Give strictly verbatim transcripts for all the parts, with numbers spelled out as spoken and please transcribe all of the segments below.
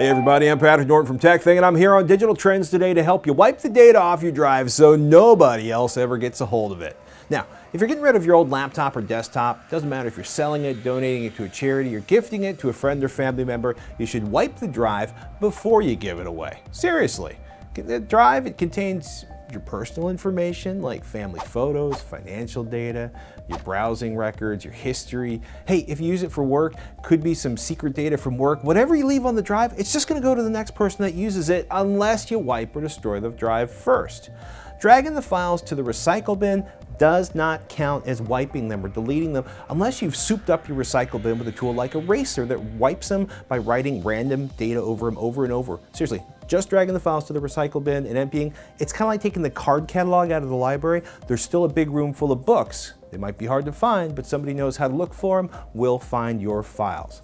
Hey everybody, I'm Patrick Norton from Tech Thing, and I'm here on Digital Trends today to help you wipe the data off your drive so nobody else ever gets a hold of it. Now, if you're getting rid of your old laptop or desktop, doesn't matter if you're selling it, donating it to a charity, or gifting it to a friend or family member, you should wipe the drive before you give it away. Seriously. The drive, it contains your personal information like family photos, financial data, your browsing records, your history. Hey, if you use it for work, could be some secret data from work. Whatever you leave on the drive, it's just gonna go to the next person that uses it unless you wipe or destroy the drive first. Dragging the files to the recycle bin does not count as wiping them or deleting them unless you've souped up your recycle bin with a tool like Eraser that wipes them by writing random data over them over and over. Seriously. Just dragging the files to the recycle bin and emptying, it's kind of like taking the card catalog out of the library. There's still a big room full of books. They might be hard to find, but somebody knows how to look for them, will find your files.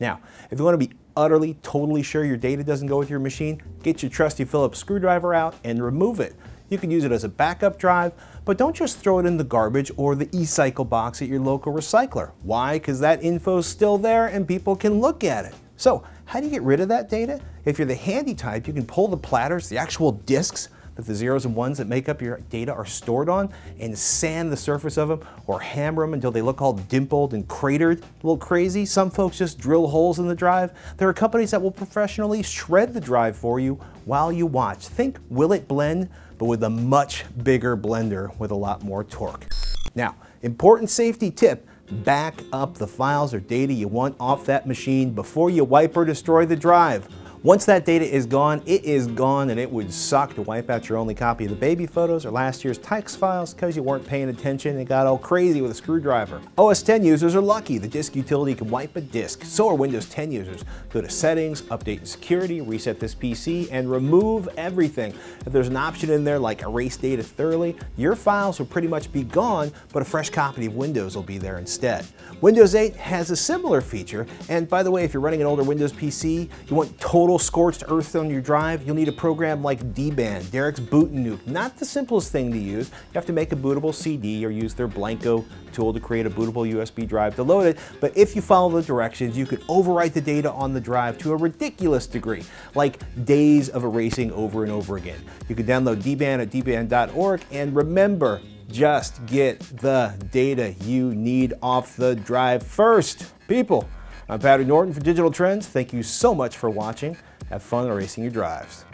Now, if you want to be utterly, totally sure your data doesn't go with your machine, get your trusty Phillips screwdriver out and remove it. You can use it as a backup drive, but don't just throw it in the garbage or the e-cycle box at your local recycler. Why? Because that info's still there and people can look at it. So, how do you get rid of that data? If you're the handy type, you can pull the platters, the actual disks that the zeros and ones that make up your data are stored on, and sand the surface of them or hammer them until they look all dimpled and cratered, a little crazy. Some folks just drill holes in the drive. There are companies that will professionally shred the drive for you while you watch. Think Will It Blend, but with a much bigger blender with a lot more torque. Now, important safety tip. Back up the files or data you want off that machine before you wipe or destroy the drive. Once that data is gone, it is gone, and it would suck to wipe out your only copy of the baby photos or last year's tax files because you weren't paying attention and got all crazy with a screwdriver. O S ten users are lucky. The disk utility can wipe a disk. So are Windows ten users. Go to Settings, Update and Security, Reset This P C, and remove everything. If there's an option in there like Erase Data Thoroughly, your files will pretty much be gone, but a fresh copy of Windows will be there instead. Windows eight has a similar feature, and by the way, if you're running an older Windows P C, you want total scorched earth on your drive, you'll need a program like D B A N, Derek's Boot and Nuke. Not the simplest thing to use. You have to make a bootable C D or use their Blanco tool to create a bootable U S B drive to load it. But if you follow the directions, you could overwrite the data on the drive to a ridiculous degree, like days of erasing over and over again. You can download D B A N at D B A N dot org, and remember, just get the data you need off the drive first, people. I'm Patrick Norton for Digital Trends. Thank you so much for watching. Have fun erasing your drives.